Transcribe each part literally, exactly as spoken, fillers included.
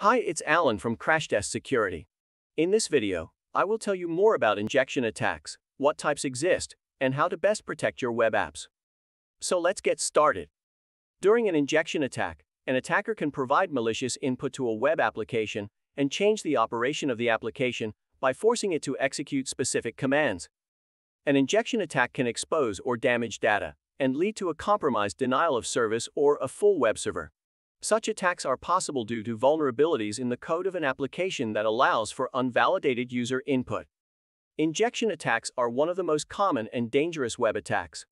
Hi, it's Alan from Crashtest Security. In this video, I will tell you more about injection attacks, what types exist, and how to best protect your web apps. So let's get started. During an injection attack, an attacker can provide malicious input to a web application and change the operation of the application by forcing it to execute specific commands. An injection attack can expose or damage data and lead to a compromised denial of service or a full web server. Such attacks are possible due to vulnerabilities in the code of an application that allows for unvalidated user input. Injection attacks are one of the most common and dangerous web attacks.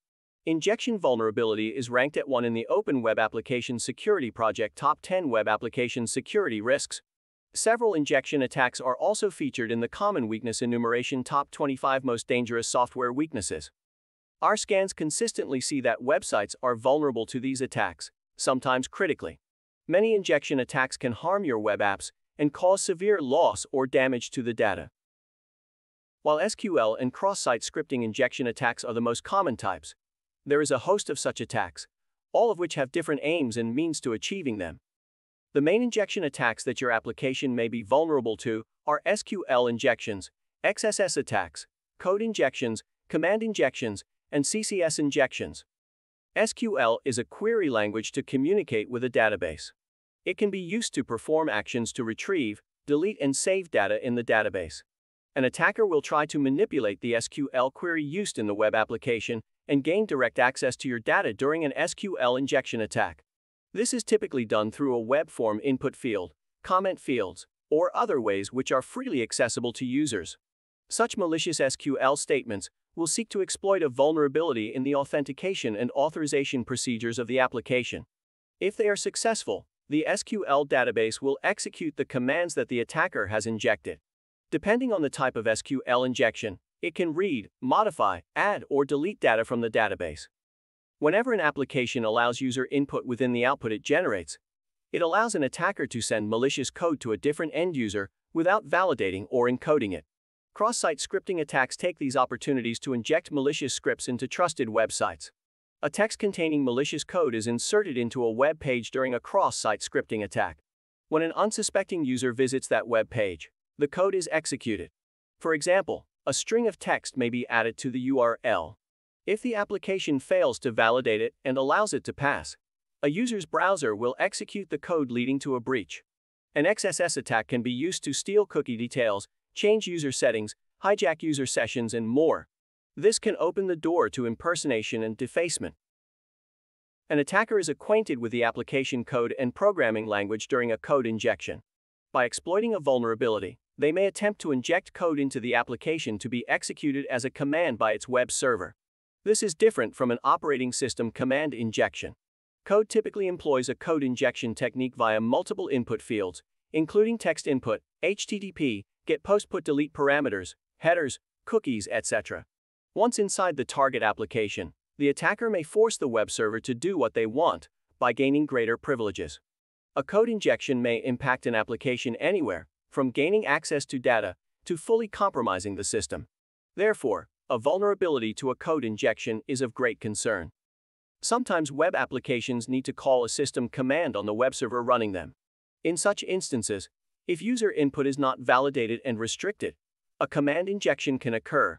Injection vulnerability is ranked at one in the Open Web Application Security Project Top ten Web Application Security Risks. Several injection attacks are also featured in the Common Weakness Enumeration Top twenty-five Most Dangerous Software Weaknesses. Our scans consistently see that websites are vulnerable to these attacks, sometimes critically. Many injection attacks can harm your web apps and cause severe loss or damage to the data. While S Q L and cross-site scripting injection attacks are the most common types, there is a host of such attacks, all of which have different aims and means to achieving them. The main injection attacks that your application may be vulnerable to are S Q L injections, X S S attacks, code injections, command injections, and C S S injections. S Q L is a query language to communicate with a database. It can be used to perform actions to retrieve, delete, and save data in the database. An attacker will try to manipulate the S Q L query used in the web application and gain direct access to your data during an S Q L injection attack. This is typically done through a web form input field, comment fields, or other ways which are freely accessible to users. Such malicious S Q L statements will seek to exploit a vulnerability in the authentication and authorization procedures of the application. If they are successful, the S Q L database will execute the commands that the attacker has injected. Depending on the type of S Q L injection, it can read, modify, add, or delete data from the database. Whenever an application allows user input within the output it generates, it allows an attacker to send malicious code to a different end user without validating or encoding it. Cross-site scripting attacks take these opportunities to inject malicious scripts into trusted websites. A text containing malicious code is inserted into a web page during a cross-site scripting attack. When an unsuspecting user visits that web page, the code is executed. For example, a string of text may be added to the U R L. If the application fails to validate it and allows it to pass, a user's browser will execute the code leading to a breach. An X S S attack can be used to steal cookie details, change user settings, hijack user sessions, and more. This can open the door to impersonation and defacement. An attacker is acquainted with the application code and programming language during a code injection. By exploiting a vulnerability, they may attempt to inject code into the application to be executed as a command by its web server. This is different from an operating system command injection. Code typically employs a code injection technique via multiple input fields, including text input, H T T P, get post put delete parameters, headers, cookies, et cetera. Once inside the target application, the attacker may force the web server to do what they want by gaining greater privileges. A code injection may impact an application anywhere, from gaining access to data to fully compromising the system. Therefore, a vulnerability to a code injection is of great concern. Sometimes web applications need to call a system command on the web server running them. In such instances, if user input is not validated and restricted, a command injection can occur.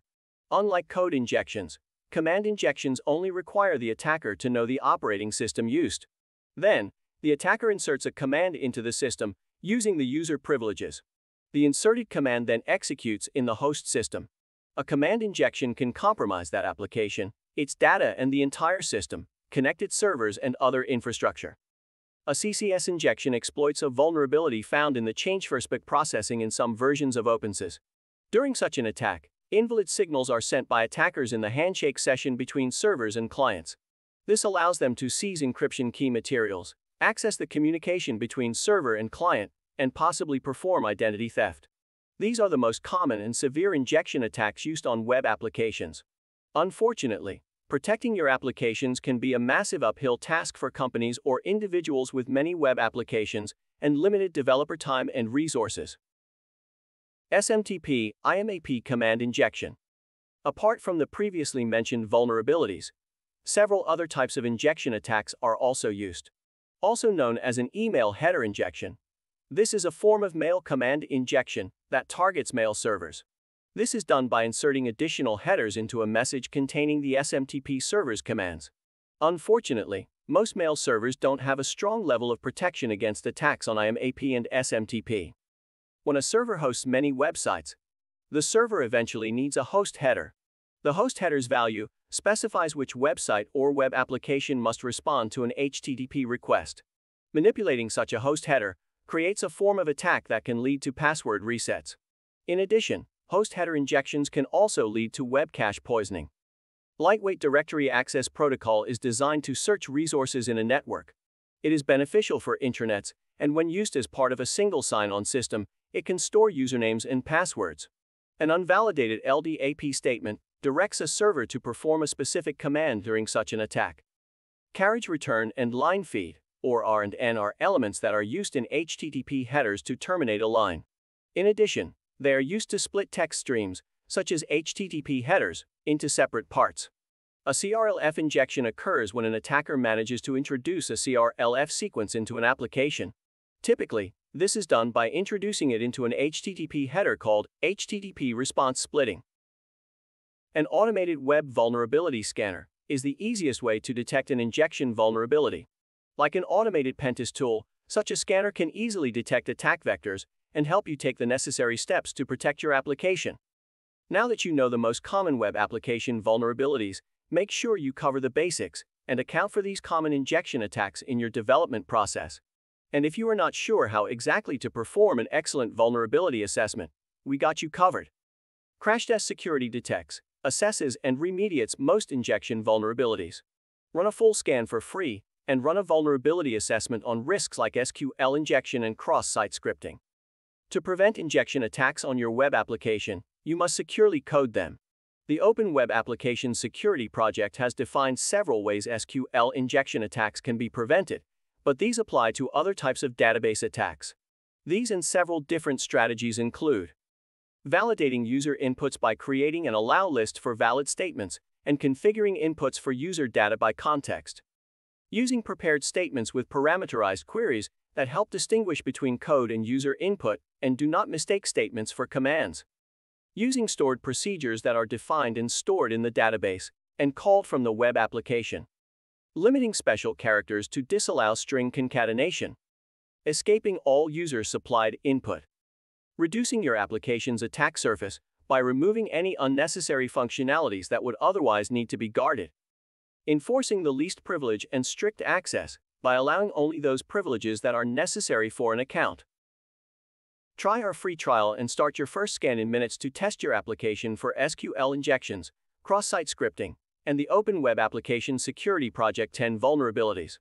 Unlike code injections, command injections only require the attacker to know the operating system used. Then, the attacker inserts a command into the system using the user privileges. The inserted command then executes in the host system. A command injection can compromise that application, its data, and the entire system, connected servers, and other infrastructure. A C S S injection exploits a vulnerability found in the change-first-spec processing in some versions of OpenSys. During such an attack, invalid signals are sent by attackers in the handshake session between servers and clients. This allows them to seize encryption key materials, access the communication between server and client, and possibly perform identity theft. These are the most common and severe injection attacks used on web applications. Unfortunately, protecting your applications can be a massive uphill task for companies or individuals with many web applications and limited developer time and resources. S M T P, I M A P command injection. Apart from the previously mentioned vulnerabilities, several other types of injection attacks are also used. Also known as an email header injection, This is a form of mail command injection that targets mail servers. This is done by inserting additional headers into a message containing the S M T P server's commands. Unfortunately, most mail servers don't have a strong level of protection against attacks on I M A P and S M T P. When a server hosts many websites, the server eventually needs a host header. The host header's value specifies which website or web application must respond to an H T T P request. Manipulating such a host header creates a form of attack that can lead to password resets. In addition, host header injections can also lead to web cache poisoning. Lightweight Directory Access Protocol is designed to search resources in a network. It is beneficial for intranets, and when used as part of a single sign-on system, it can store usernames and passwords. An unvalidated L D A P statement directs a server to perform a specific command during such an attack. Carriage return and line feed, or R and N, are elements that are used in H T T P headers to terminate a line. In addition, they are used to split text streams, such as H T T P headers, into separate parts. A C R L F injection occurs when an attacker manages to introduce a C R L F sequence into an application. Typically, this is done by introducing it into an H T T P header called H T T P response splitting. An automated web vulnerability scanner is the easiest way to detect an injection vulnerability. Like an automated pentest tool, such a scanner can easily detect attack vectors and help you take the necessary steps to protect your application. Now that you know the most common web application vulnerabilities, make sure you cover the basics and account for these common injection attacks in your development process. And if you are not sure how exactly to perform an excellent vulnerability assessment, we got you covered. Crashtest Security detects, assesses, and remediates most injection vulnerabilities. Run a full scan for free, and run a vulnerability assessment on risks like S Q L injection and cross-site scripting. To prevent injection attacks on your web application, you must securely code them. The Open Web Application Security Project has defined several ways S Q L injection attacks can be prevented, but these apply to other types of database attacks. These and several different strategies include validating user inputs by creating an allow list for valid statements and configuring inputs for user data by context. Using prepared statements with parameterized queries that help distinguish between code and user input and do not mistake statements for commands. Using stored procedures that are defined and stored in the database and called from the web application. Limiting special characters to disallow string concatenation. Escaping all user-supplied input. Reducing your application's attack surface by removing any unnecessary functionalities that would otherwise need to be guarded. Enforcing the least privilege and strict access by allowing only those privileges that are necessary for an account. Try our free trial and start your first scan in minutes to test your application for S Q L injections, cross-site scripting, and the Open Web Application Security Project ten vulnerabilities.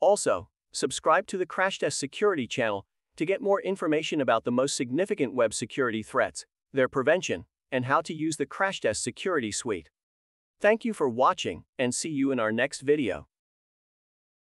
Also, subscribe to the Crashtest Security channel to get more information about the most significant web security threats, their prevention, and how to use the Crashtest Security Suite. Thank you for watching, and see you in our next video.